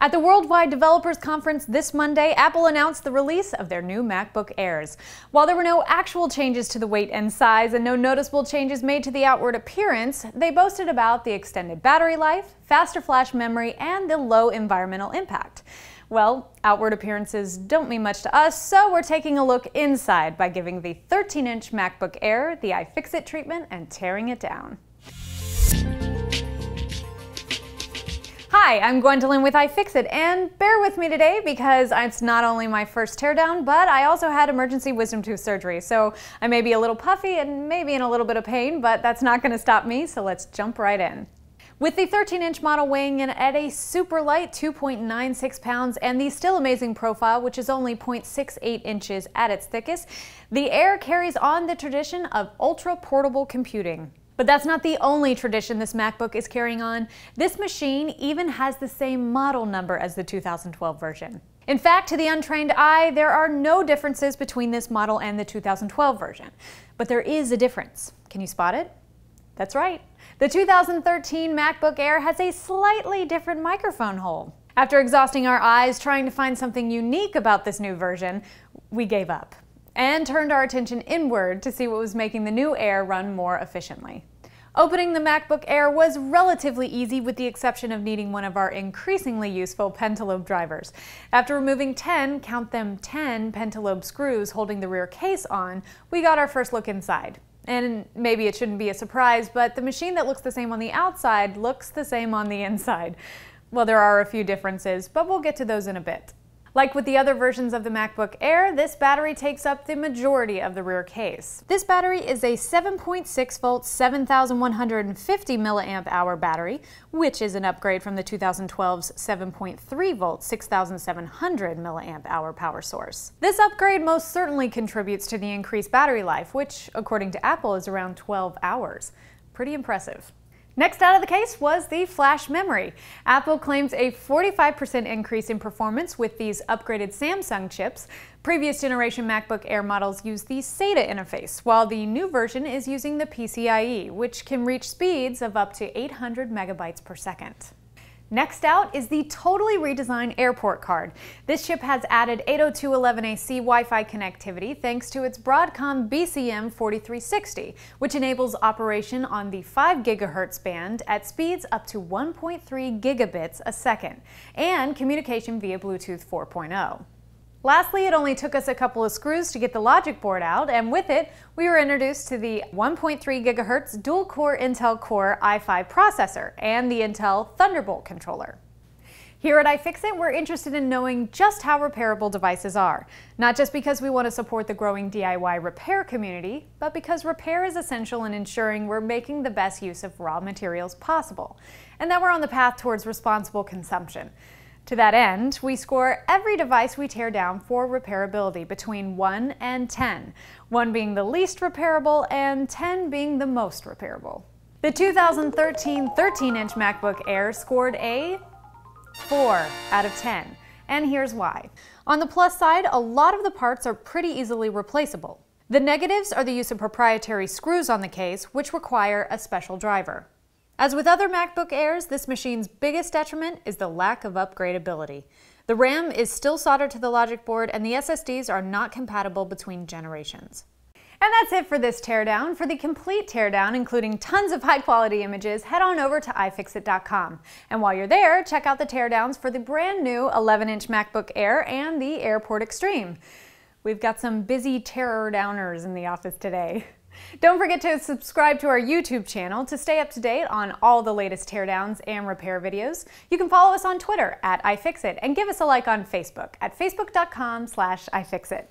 At the Worldwide Developers Conference this Monday, Apple announced the release of their new MacBook Airs. While there were no actual changes to the weight and size and no noticeable changes made to the outward appearance, they boasted about the extended battery life, faster flash memory, and the low environmental impact. Well, outward appearances don't mean much to us, so we're taking a look inside by giving the 13-inch MacBook Air the iFixit treatment and tearing it down. Hi, I'm Gwendolyn with iFixit, and bear with me today because it's not only my first teardown, but I also had emergency wisdom tooth surgery, so I may be a little puffy and maybe in a little bit of pain, but that's not going to stop me, so let's jump right in. With the 13-inch model weighing in at a super light 2.96 pounds and the still amazing profile, which is only 0.68 inches at its thickest, the Air carries on the tradition of ultra-portable computing. But that's not the only tradition this MacBook is carrying on. This machine even has the same model number as the 2012 version. In fact, to the untrained eye, there are no differences between this model and the 2012 version. But there is a difference. Can you spot it? That's right. The 2013 MacBook Air has a slightly different microphone hole. After exhausting our eyes trying to find something unique about this new version, we gave up and turned our attention inward to see what was making the new Air run more efficiently. Opening the MacBook Air was relatively easy, with the exception of needing one of our increasingly useful pentalobe drivers. After removing 10, count them 10, pentalobe screws holding the rear case on, we got our first look inside. And maybe it shouldn't be a surprise, but the machine that looks the same on the outside looks the same on the inside. Well, there are a few differences, but we'll get to those in a bit. Like with the other versions of the MacBook Air, this battery takes up the majority of the rear case. This battery is a 7.6-volt, 7,150 mAh battery, which is an upgrade from the 2012's 7.3-volt, 6,700 mAh power source. This upgrade most certainly contributes to the increased battery life, which, according to Apple, is around 12 hours. Pretty impressive. Next out of the case was the flash memory. Apple claims a 45% increase in performance with these upgraded Samsung chips. Previous generation MacBook Air models use the SATA interface, while the new version is using the PCIe, which can reach speeds of up to 800 megabytes per second. Next out is the totally redesigned AirPort card. This chip has added 802.11ac Wi-Fi connectivity thanks to its Broadcom BCM4360, which enables operation on the 5 GHz band at speeds up to 1.3 gigabits a second, and communication via Bluetooth 4.0. Lastly, it only took us a couple of screws to get the logic board out, and with it, we were introduced to the 1.3 GHz dual-core Intel Core i5 processor and the Intel Thunderbolt controller. Here at iFixit, we're interested in knowing just how repairable devices are, not just because we want to support the growing DIY repair community, but because repair is essential in ensuring we're making the best use of raw materials possible, and that we're on the path towards responsible consumption. To that end, we score every device we tear down for repairability between 1 and 10, 1 being the least repairable and 10 being the most repairable. The 2013 13-inch MacBook Air scored a 4 out of 10, and here's why. On the plus side, a lot of the parts are pretty easily replaceable. The negatives are the use of proprietary screws on the case, which require a special driver. As with other MacBook Airs, this machine's biggest detriment is the lack of upgradability. The RAM is still soldered to the logic board, and the SSDs are not compatible between generations. And that's it for this teardown. For the complete teardown, including tons of high-quality images, head on over to iFixit.com. And while you're there, check out the teardowns for the brand new 11-inch MacBook Air and the AirPort Extreme. We've got some busy teardowners in the office today. Don't forget to subscribe to our YouTube channel to stay up to date on all the latest teardowns and repair videos. You can follow us on Twitter at iFixit and give us a like on Facebook at facebook.com/iFixit.